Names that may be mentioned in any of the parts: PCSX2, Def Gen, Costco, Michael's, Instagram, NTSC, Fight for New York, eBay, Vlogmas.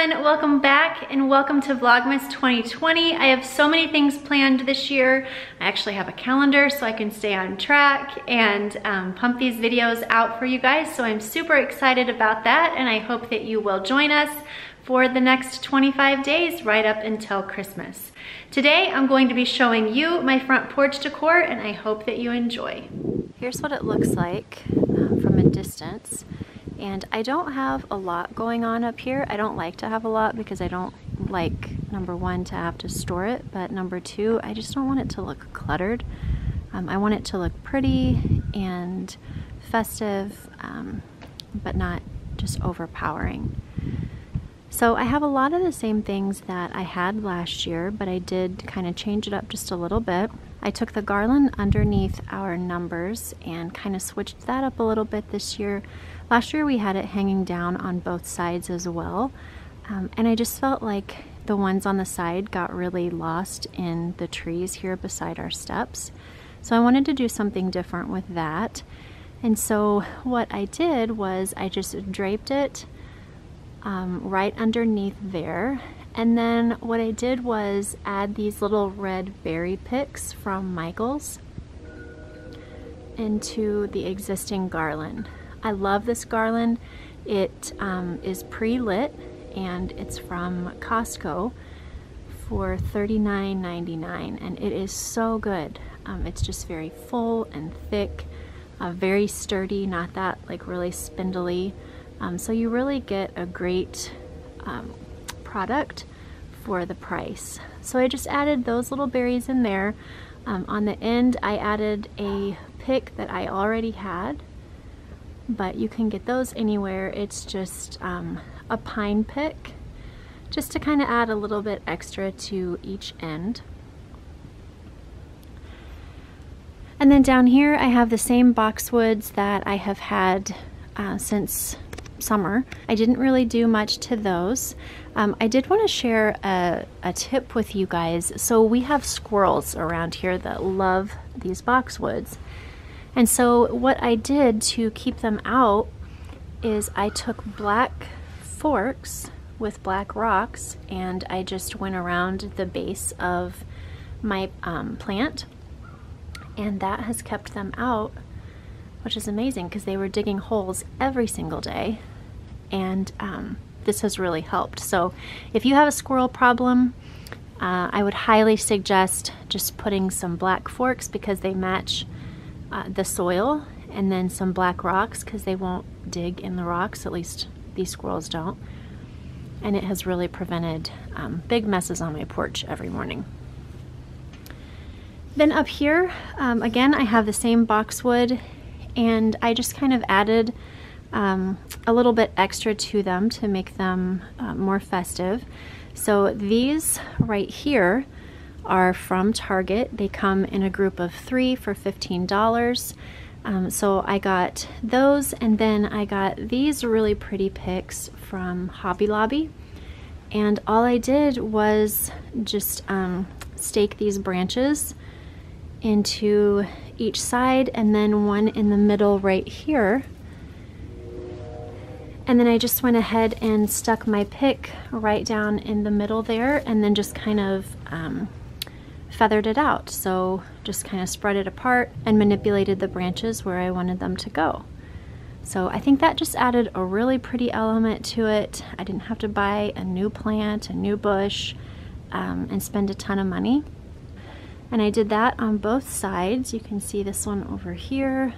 everyone, welcome back and welcome to Vlogmas 2020. I have so many things planned this year. I actually have a calendar so I can stay on track and pump these videos out for you guys. So I'm super excited about that, and I hope that you will join us for the next 25 days right up until Christmas. Today I'm going to be showing you my front porch decor, and I hope that you enjoy. Here's what it looks like from a distance. And I don't have a lot going on up here. I don't like to have a lot because I don't like, number one, to have to store it, but number two, I just don't want it to look cluttered. I want it to look pretty and festive, but not just overpowering. So I have a lot of the same things that I had last year, but I did kind of change it up just a little bit. I took the garland underneath our numbers and kind of switched that up a little bit this year. Last year we had it hanging down on both sides as well, and I just felt like the ones on the side got really lost in the trees here beside our steps. So I wanted to do something different with that. And so what I did was I just draped it right underneath there, and then what I did was add these little red berry picks from Michael's into the existing garland. I love this garland. It is pre-lit, and it's from Costco for $39.99, and it is so good. It's just very full and thick, very sturdy, not that like really spindly. So you really get a great product for the price. So I just added those little berries in there. On the end I added a pick that I already had, but you can get those anywhere. It's just a pine pick, just to kind of add a little bit extra to each end. And then down here I have the same boxwoods that I have had since summer. I didn't really do much to those. I did want to share a tip with you guys. So we have squirrels around here that love these boxwoods. And so what I did to keep them out is I took black forks with black rocks, and I just went around the base of my plant, and that has kept them out, which is amazing because they were digging holes every single day, and this has really helped. So if you have a squirrel problem, I would highly suggest just putting some black forks because they match the soil, and then some black rocks because they won't dig in the rocks, at least these squirrels don't, and it has really prevented big messes on my porch every morning. Then up here again I have the same boxwood, and I just kind of added a little bit extra to them to make them more festive. So these right here are from Target. They come in a group of 3 for $15. So I got those, and then I got these really pretty picks from Hobby Lobby, and all I did was just stake these branches into each side, and then one in the middle right here, and then I just went ahead and stuck my pick right down in the middle there, and then just kind of feathered it out. So just kind of spread it apart and manipulated the branches where I wanted them to go. So I think that just added a really pretty element to it. I didn't have to buy a new plant, a new bush, and spend a ton of money. And I did that on both sides. You can see this one over here.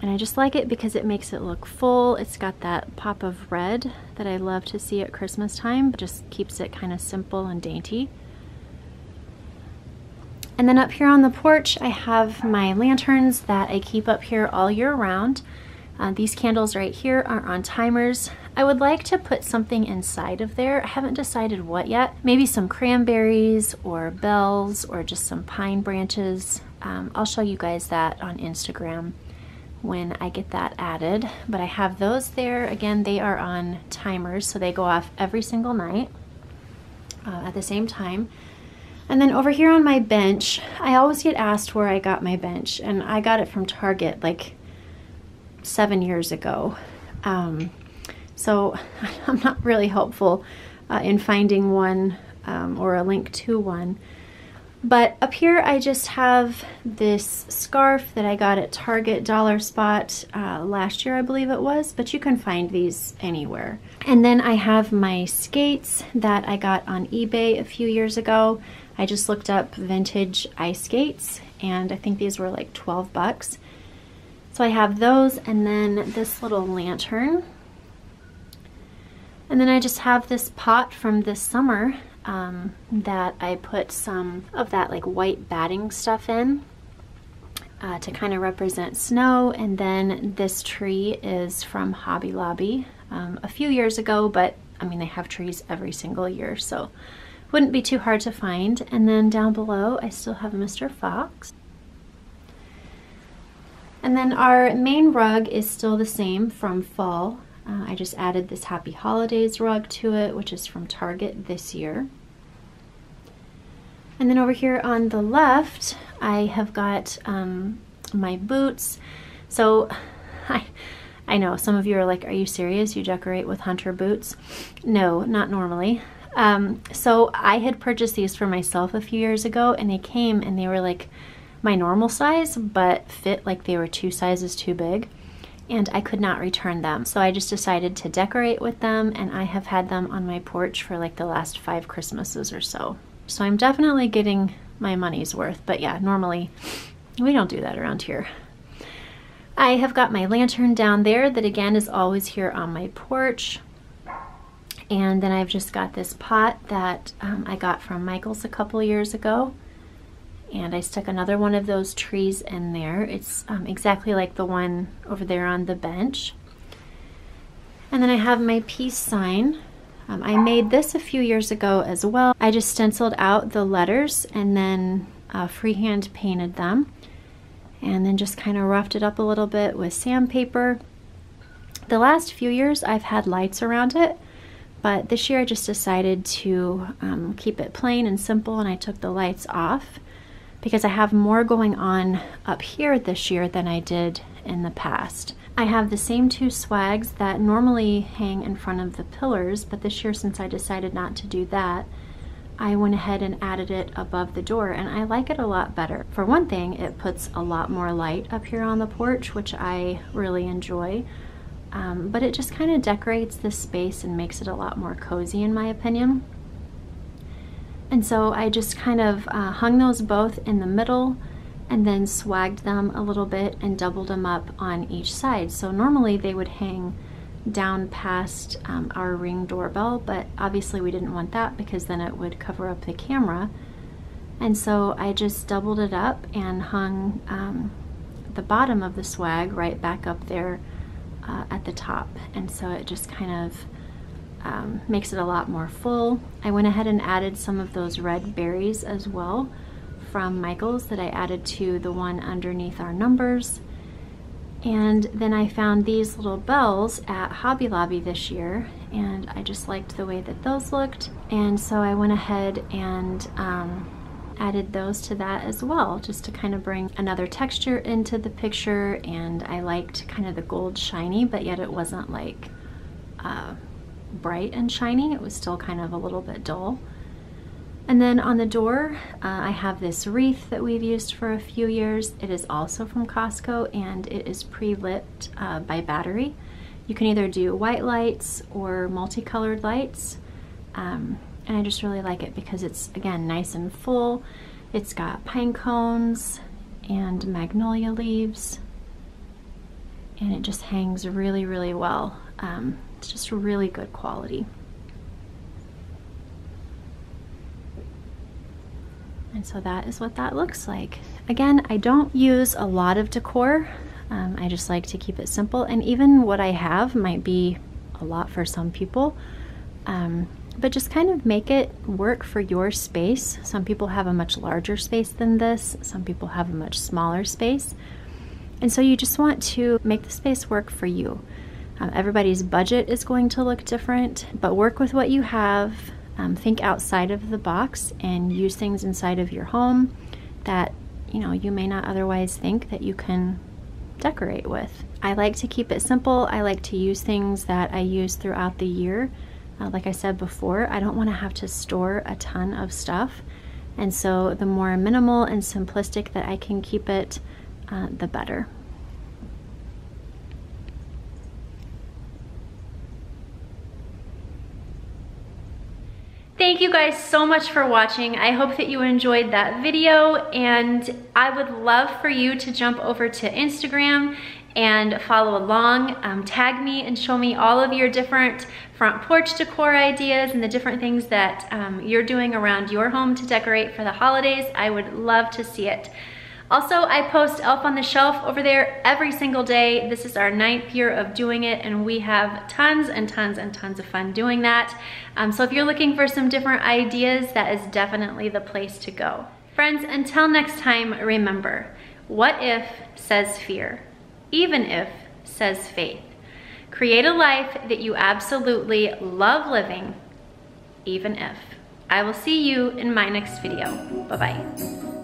And I just like it because it makes it look full. It's got that pop of red that I love to see at Christmas time, but just keeps it kind of simple and dainty. And then up here on the porch, I have my lanterns that I keep up here all year round. These candles right here are on timers. I would like to put something inside of there. I haven't decided what yet. Maybe some cranberries or bells or just some pine branches. I'll show you guys that on Instagram when I get that added, but I have those there. Again, they are on timers, so they go off every single night at the same time. And then over here on my bench, I always get asked where I got my bench, and I got it from Target like 7 years ago. So I'm not really helpful in finding one or a link to one. But up here I just have this scarf that I got at Target Dollar Spot last year, I believe it was, but you can find these anywhere. And then I have my skates that I got on eBay a few years ago. I just looked up vintage ice skates and I think these were like 12 bucks. So I have those, and then this little lantern. And then I just have this pot from this summer that I put some of that like white batting stuff in to kind of represent snow. And then this tree is from Hobby Lobby a few years ago, but I mean they have trees every single year, so wouldn't be too hard to find. And then down below I still have Mr. Fox. And then our main rug is still the same from fall. I just added this Happy Holidays rug to it, which is from Target this year. And then over here on the left, I have got my boots. So I know some of you are like, are you serious? You decorate with hunter boots? No, not normally. So I had purchased these for myself a few years ago, and they came and they were like my normal size, but fit like they were two sizes too big. And I could not return them. So I just decided to decorate with them, and I have had them on my porch for like the last 5 Christmases or so. So I'm definitely getting my money's worth, but yeah, normally we don't do that around here. I have got my lantern down there that again is always here on my porch. And then I've just got this pot that I got from Michael's a couple years ago. And I stuck another one of those trees in there. It's exactly like the one over there on the bench. And then I have my peace sign. I made this a few years ago as well. I just stenciled out the letters and then freehand painted them. And then just kind of roughed it up a little bit with sandpaper. The last few years I've had lights around it, but this year I just decided to keep it plain and simple, and I took the lights off, because I have more going on up here this year than I did in the past. I have the same 2 swags that normally hang in front of the pillars, but this year, since I decided not to do that, I went ahead and added it above the door, and I like it a lot better. For one thing, it puts a lot more light up here on the porch, which I really enjoy, but it just kind of decorates this space and makes it a lot more cozy in my opinion. And so I just kind of hung those both in the middle and then swagged them a little bit and doubled them up on each side. So normally they would hang down past our Ring doorbell, but obviously we didn't want that because then it would cover up the camera. And so I just doubled it up and hung the bottom of the swag right back up there at the top. And so it just kind of makes it a lot more full. I went ahead and added some of those red berries as well from Michael's that I added to the one underneath our numbers. And then I found these little bells at Hobby Lobby this year, and I just liked the way that those looked, and so I went ahead and added those to that as well, just to kind of bring another texture into the picture. And I liked kind of the gold shiny, but yet it wasn't like bright and shiny. It was still kind of a little bit dull. And then on the door I have this wreath that we've used for a few years. It is also from Costco, and it is pre-lit by battery. You can either do white lights or multicolored lights, and I just really like it because it's again nice and full. It's got pine cones and magnolia leaves, and it just hangs really, really well. It's just really good quality. And so that is what that looks like. Again, I don't use a lot of decor. I just like to keep it simple, and even what I have might be a lot for some people, but just kind of make it work for your space. Some people have a much larger space than this, some people have a much smaller space, and so you just want to make the space work for you. Everybody's budget is going to look different, but work with what you have. Think outside of the box and use things inside of your home that you may not otherwise think that you can decorate with. I like to keep it simple. I like to use things that I use throughout the year. Like I said before, I don't want to have to store a ton of stuff. And so the more minimal and simplistic that I can keep it, the better. Thank you guys so much for watching. I hope that you enjoyed that video, and I would love for you to jump over to Instagram and follow along, tag me and show me all of your different front porch decor ideas and the different things that you're doing around your home to decorate for the holidays. I would love to see it. Also, I post Elf on the Shelf over there every single day. This is our 9th year of doing it, and we have tons and tons and tons of fun doing that. So if you're looking for some different ideas, that is definitely the place to go. Friends, until next time, remember, what if says fear, even if says faith. Create a life that you absolutely love living, even if. I will see you in my next video. Bye-bye.